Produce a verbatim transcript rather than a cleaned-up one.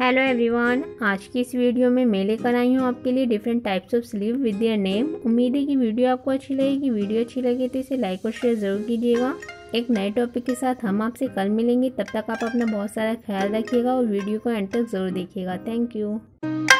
Hello everyone, आज की इस वीडियो में मैं लेकर आई हूँ आपके लिए different types of sleeve with their name. उम्मीद है कि वीडियो आपको अच्छी लगेगी। वीडियो अच्छी लगे तो इसे लाइक और शेयर ज़रूर कीजिएगा। एक नए टॉपिक के साथ हम आपसे कल मिलेंगे। तब तक आप अपना बहुत सारा ख्याल रखिएगा और वीडियो को एंड तक ज़रूर देखिएगा। Thank you.